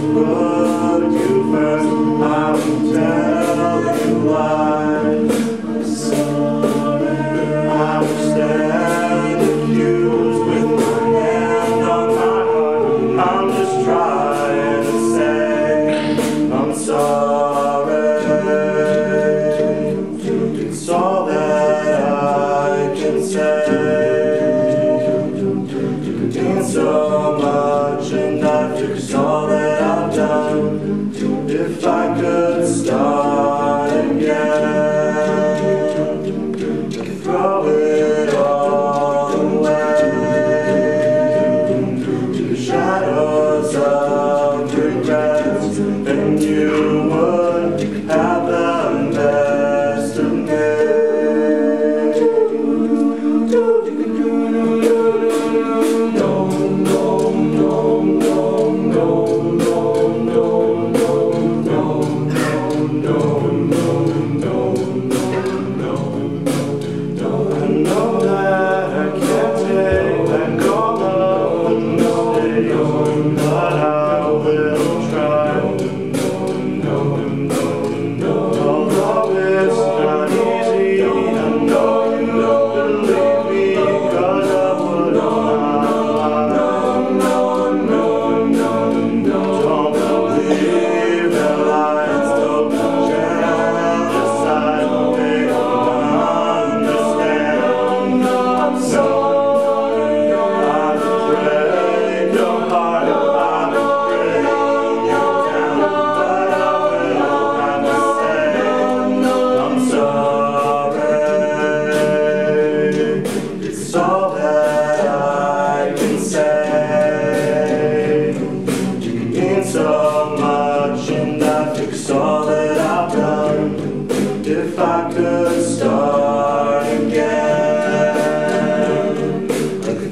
But you first, I will tell you lies. I will stand accused with my hand on my heart. I'm just trying to say I'm sorry. It's all that I can say. Doing so much and I've just all that. If I could start again,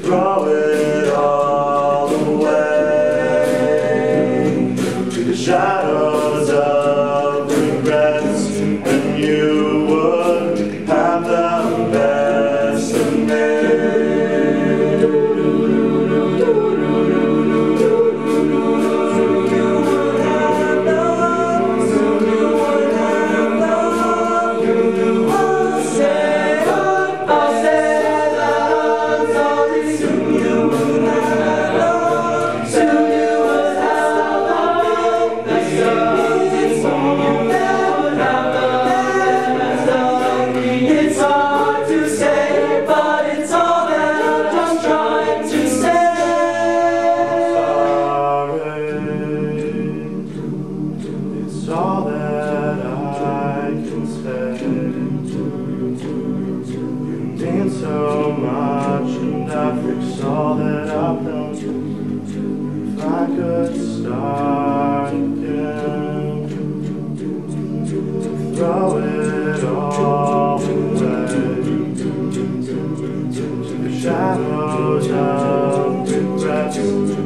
throw it all away, the shadows of regrets, then you would have the best of me. No, no, no, no, no, no, no. If I could start again, I could throw it all away to the shadows of regrets, and you would have the best of so much, and I fix all that I've done. If I could start again, throw it all away to the shadows of regret.